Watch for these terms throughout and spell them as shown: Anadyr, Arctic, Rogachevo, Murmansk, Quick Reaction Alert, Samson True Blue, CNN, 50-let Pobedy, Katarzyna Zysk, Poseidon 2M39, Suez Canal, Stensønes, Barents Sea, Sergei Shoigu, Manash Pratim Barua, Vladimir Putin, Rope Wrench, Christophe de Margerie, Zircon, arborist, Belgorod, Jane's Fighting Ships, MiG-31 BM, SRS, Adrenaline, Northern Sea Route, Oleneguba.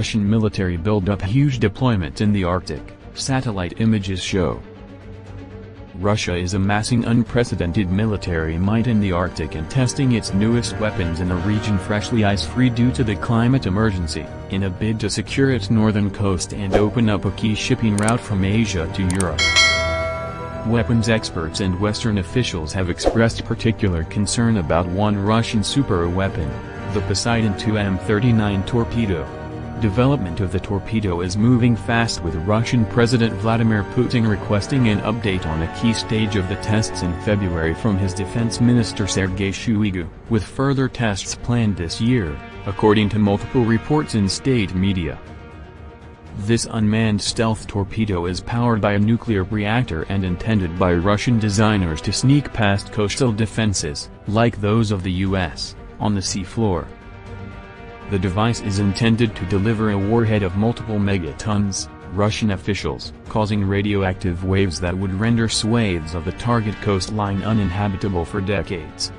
Russian military build up huge deployment in the Arctic, satellite images show. Russia is amassing unprecedented military might in the Arctic and testing its newest weapons in a region freshly ice-free due to the climate emergency, in a bid to secure its northern coast and open up a key shipping route from Asia to Europe. Weapons experts and Western officials have expressed particular concern about one Russian superweapon, the Poseidon 2M39 torpedo. Development of the torpedo is moving fast, with Russian President Vladimir Putin requesting an update on a key stage of the tests in February from his defense minister Sergei Shoigu, with further tests planned this year, according to multiple reports in state media. This unmanned stealth torpedo is powered by a nuclear reactor and intended by Russian designers to sneak past coastal defenses, like those of the U.S., on the seafloor. The device is intended to deliver a warhead of multiple megatons, Russian officials, causing radioactive waves that would render swathes of the target coastline uninhabitable for decades.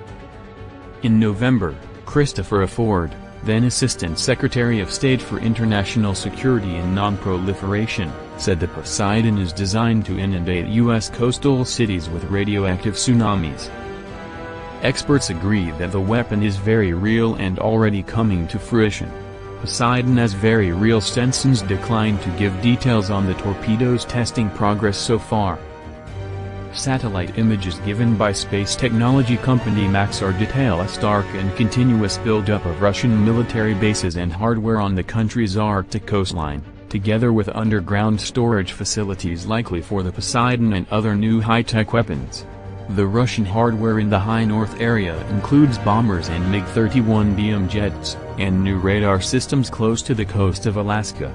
In November, Christopher Ford, then Assistant Secretary of State for International Security and Non-Proliferation, said the Poseidon is designed to inundate U.S. coastal cities with radioactive tsunamis. Experts agree that the weapon is very real and already coming to fruition. Poseidon as very real. Stensønes declined to give details on the torpedo's testing progress so far. Satellite images given by space technology company Maxar detail a stark and continuous buildup of Russian military bases and hardware on the country's Arctic coastline, together with underground storage facilities likely for the Poseidon and other new high-tech weapons. The Russian hardware in the high north area includes bombers and MiG-31 BM jets, and new radar systems close to the coast of Alaska.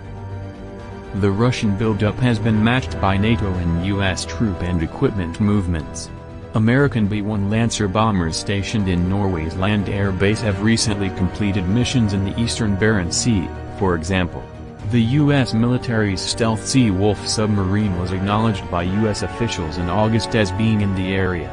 The Russian buildup has been matched by NATO and U.S. troop and equipment movements. American B-1 Lancer bombers stationed in Norway's Land Air Base have recently completed missions in the eastern Barents Sea, for example. The U.S. military's stealth Sea Wolf submarine was acknowledged by U.S. officials in August as being in the area.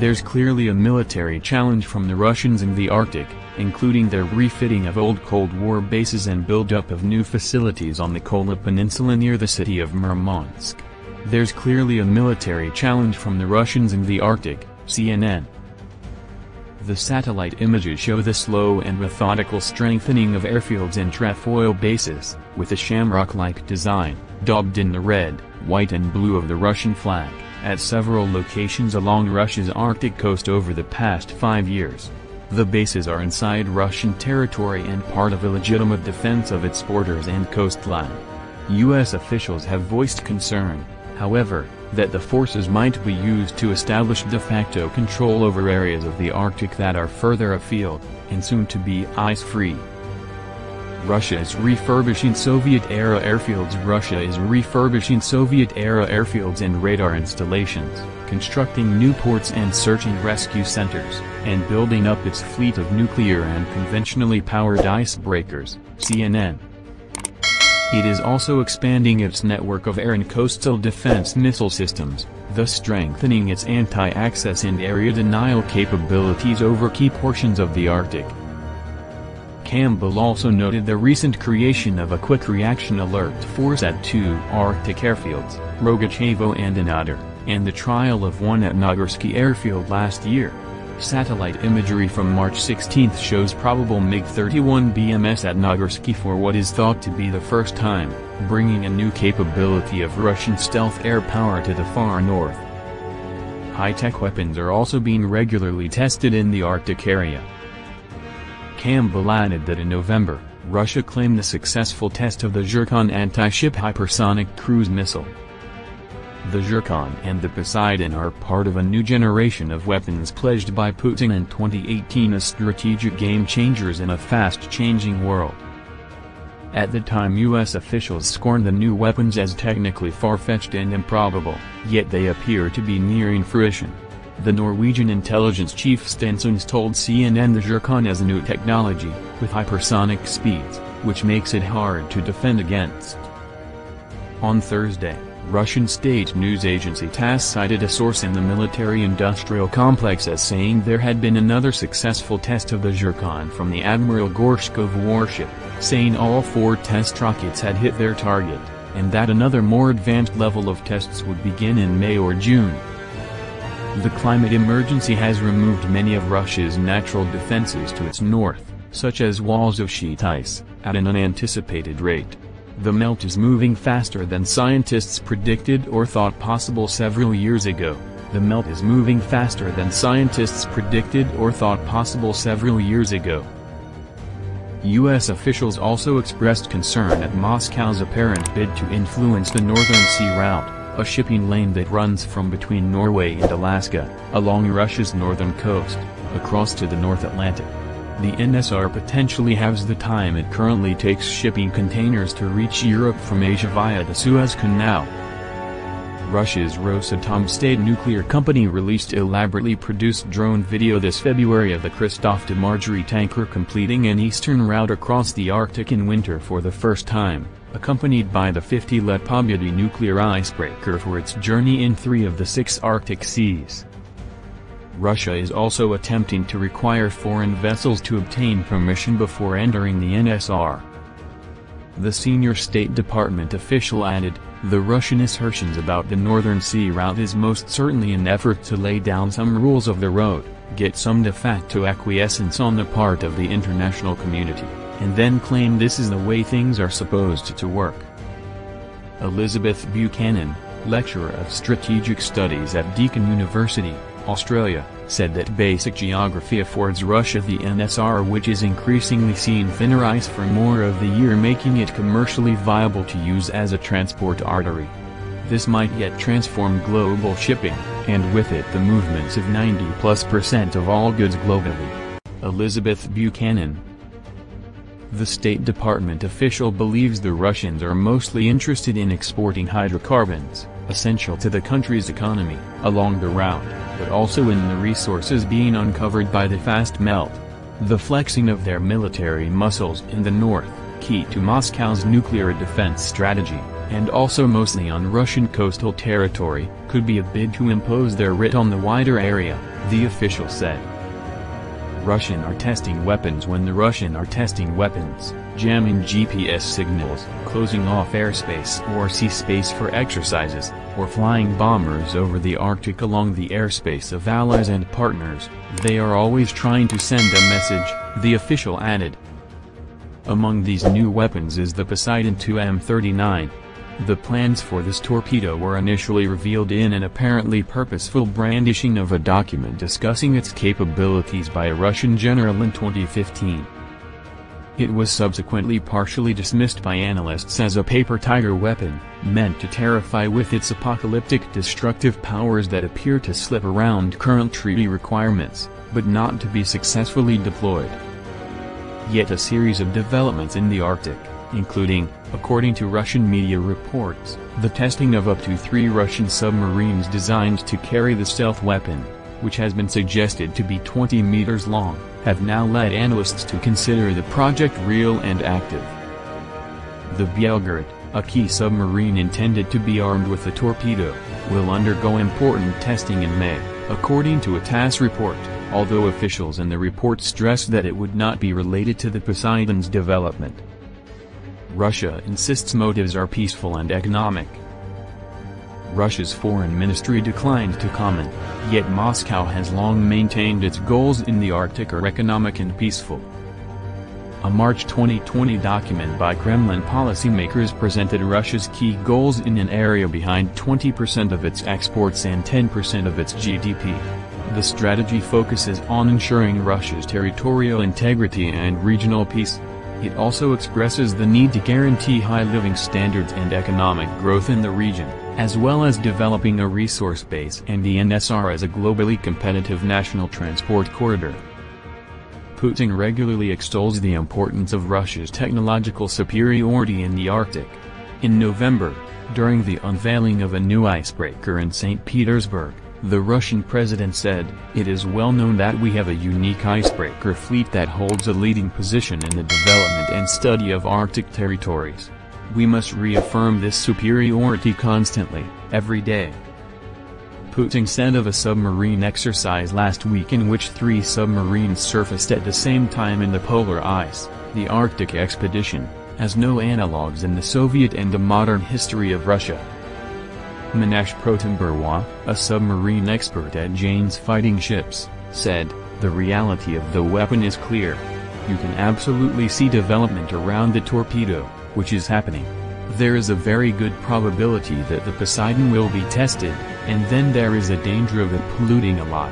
There's clearly a military challenge from the Russians in the Arctic, including their refitting of old Cold War bases and build-up of new facilities on the Kola Peninsula near the city of Murmansk. There's clearly a military challenge from the Russians in the Arctic, CNN. The satellite images show the slow and methodical strengthening of airfields and trefoil bases, with a shamrock-like design, daubed in the red, white and blue of the Russian flag, at several locations along Russia's Arctic coast over the past 5 years. The bases are inside Russian territory and part of a legitimate defense of its borders and coastline. U.S. officials have voiced concern, however, that the forces might be used to establish de facto control over areas of the Arctic that are further afield, and soon to be ice-free. Russia is refurbishing Soviet-era airfields. Russia is refurbishing Soviet-era airfields and radar installations, constructing new ports and search and rescue centers, and building up its fleet of nuclear and conventionally powered icebreakers, CNN. It is also expanding its network of air and coastal defense missile systems, thus strengthening its anti-access and area denial capabilities over key portions of the Arctic. Campbell also noted the recent creation of a quick reaction alert force at 2 Arctic airfields, Rogachevo and Anadyr, and the trial of one at Nagurskoye airfield last year. Satellite imagery from March 16 shows probable MiG-31 BMs at Nagurskoye for what is thought to be the first time, bringing a new capability of Russian stealth air power to the far north. High-tech weapons are also being regularly tested in the Arctic area. Campbell added that in November, Russia claimed the successful test of the Zircon anti-ship hypersonic cruise missile. The Zircon and the Poseidon are part of a new generation of weapons pledged by Putin in 2018 as strategic game-changers in a fast-changing world. At the time, U.S. officials scorned the new weapons as technically far-fetched and improbable, yet they appear to be nearing fruition. The Norwegian intelligence chief Stensønes told CNN the Zircon is a new technology, with hypersonic speeds, which makes it hard to defend against. On Thursday, Russian state news agency TASS cited a source in the military-industrial complex as saying there had been another successful test of the Zircon from the Admiral Gorshkov warship, saying all four test rockets had hit their target, and that another more advanced level of tests would begin in May or June. The climate emergency has removed many of Russia's natural defenses to its north, such as walls of sheet ice, at an unanticipated rate. The melt is moving faster than scientists predicted or thought possible several years ago. The melt is moving faster than scientists predicted or thought possible several years ago. U.S. officials also expressed concern at Moscow's apparent bid to influence the Northern Sea Route, a shipping lane that runs from between Norway and Alaska, along Russia's northern coast, across to the North Atlantic. The NSR potentially halves the time it currently takes shipping containers to reach Europe from Asia via the Suez Canal. Russia's Rosatom state nuclear company released elaborately produced drone video this February of the Christophe de Margerie tanker completing an eastern route across the Arctic in winter for the first time, accompanied by the 50-let Pobedy nuclear icebreaker for its journey in three of the six Arctic seas. Russia is also attempting to require foreign vessels to obtain permission before entering the NSR. The senior State Department official added, "The Russian assertions about the Northern Sea Route is most certainly an effort to lay down some rules of the road, get some de facto acquiescence on the part of the international community, and then claim this is the way things are supposed to work." Elizabeth Buchanan, lecturer of strategic studies at Deakin University, Australia, said that basic geography affords Russia the NSR, which is increasingly seeing thinner ice for more of the year, making it commercially viable to use as a transport artery. This might yet transform global shipping, and with it the movements of 90+% of all goods globally. Elizabeth Buchanan. The State Department official believes the Russians are mostly interested in exporting hydrocarbons, essential to the country's economy, along the route, but also in the resources being uncovered by the fast melt. The flexing of their military muscles in the north, key to Moscow's nuclear defense strategy, and also mostly on Russian coastal territory, could be a bid to impose their writ on the wider area, the official said. Russian are testing weapons when the Russian are testing weapons, jamming GPS signals, closing off airspace or sea space for exercises, or flying bombers over the Arctic along the airspace of allies and partners. They are always trying to send a message, the official added. Among these new weapons is the Poseidon 2M39. The plans for this torpedo were initially revealed in an apparently purposeful brandishing of a document discussing its capabilities by a Russian general in 2015. It was subsequently partially dismissed by analysts as a paper tiger weapon, meant to terrify with its apocalyptic destructive powers that appear to slip around current treaty requirements, but not to be successfully deployed. Yet a series of developments in the Arctic, including, according to Russian media reports, the testing of up to 3 Russian submarines designed to carry the stealth weapon, which has been suggested to be 20 meters long, have now led analysts to consider the project real and active. The Belgorod, a key submarine intended to be armed with a torpedo, will undergo important testing in May, according to a TASS report, although officials in the report stressed that it would not be related to the Poseidon's development. Russia insists motives are peaceful and economic. Russia's foreign ministry declined to comment, yet Moscow has long maintained its goals in the Arctic are economic and peaceful. A March 2020 document by Kremlin policymakers presented Russia's key goals in an area behind 20% of its exports and 10% of its GDP. The strategy focuses on ensuring Russia's territorial integrity and regional peace. It also expresses the need to guarantee high living standards and economic growth in the region, as well as developing a resource base and the NSR as a globally competitive national transport corridor. Putin regularly extols the importance of Russia's technological superiority in the Arctic. In November, during the unveiling of a new icebreaker in St. Petersburg, the Russian president said, "It is well known that we have a unique icebreaker fleet that holds a leading position in the development and study of Arctic territories. We must reaffirm this superiority constantly, every day. Putin said of a submarine exercise last week in which 3 submarines surfaced at the same time in the polar ice, the Arctic expedition, has no analogues in the Soviet and the modern history of Russia. Manash Pratim Barua, a submarine expert at Jane's Fighting Ships, said, "The reality of the weapon is clear. You can absolutely see development around the torpedo, which is happening. There is a very good probability that the Poseidon will be tested, and then there is a danger of it polluting a lot.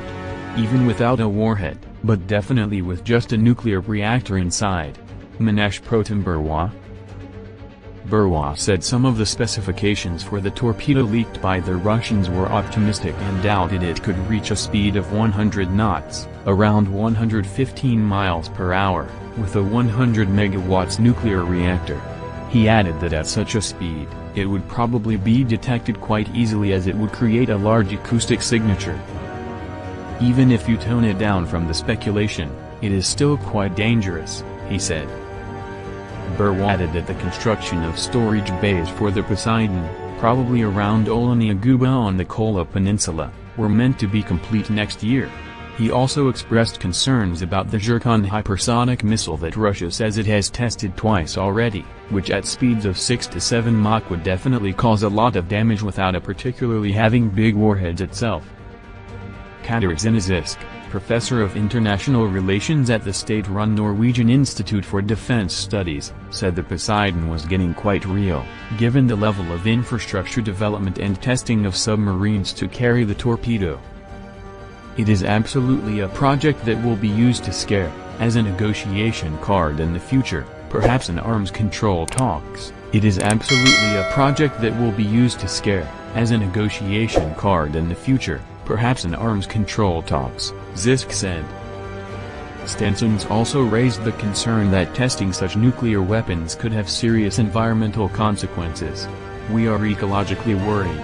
Even without a warhead, but definitely with just a nuclear reactor inside." Manash Pratim Barua. Barua said some of the specifications for the torpedo leaked by the Russians were optimistic and doubted it could reach a speed of 100 knots, around 115 miles per hour, with a 100 megawatts nuclear reactor. He added that at such a speed, it would probably be detected quite easily as it would create a large acoustic signature. "Even if you tone it down from the speculation, it is still quite dangerous," he said. Barua added that the construction of storage bays for the Poseidon, probably around Oleneguba on the Kola Peninsula, were meant to be complete next year. He also expressed concerns about the Zircon hypersonic missile that Russia says it has tested twice already, which at speeds of 6 to 7 Mach would definitely cause a lot of damage without it particularly having big warheads itself. Katarzyna Zysk, professor of international relations at the state-run Norwegian Institute for Defense Studies, said the Poseidon was getting quite real, given the level of infrastructure development and testing of submarines to carry the torpedo. "It is absolutely a project that will be used to scare, as a negotiation card in the future, perhaps in arms control talks. It is absolutely a project that will be used to scare, as a negotiation card in the future, perhaps in arms control talks," Zysk said. Stensønes also raised the concern that testing such nuclear weapons could have serious environmental consequences. "We are ecologically worried.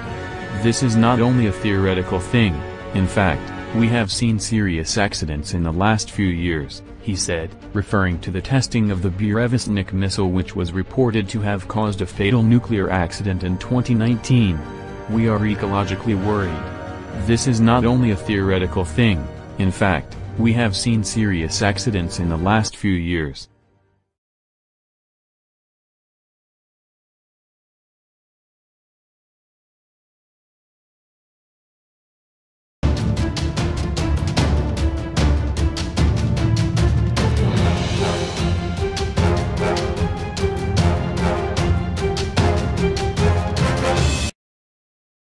This is not only a theoretical thing, in fact, we have seen serious accidents in the last few years," he said, referring to the testing of the Burevestnik missile which was reported to have caused a fatal nuclear accident in 2019. "We are ecologically worried. This is not only a theoretical thing, in fact, we have seen serious accidents in the last few years."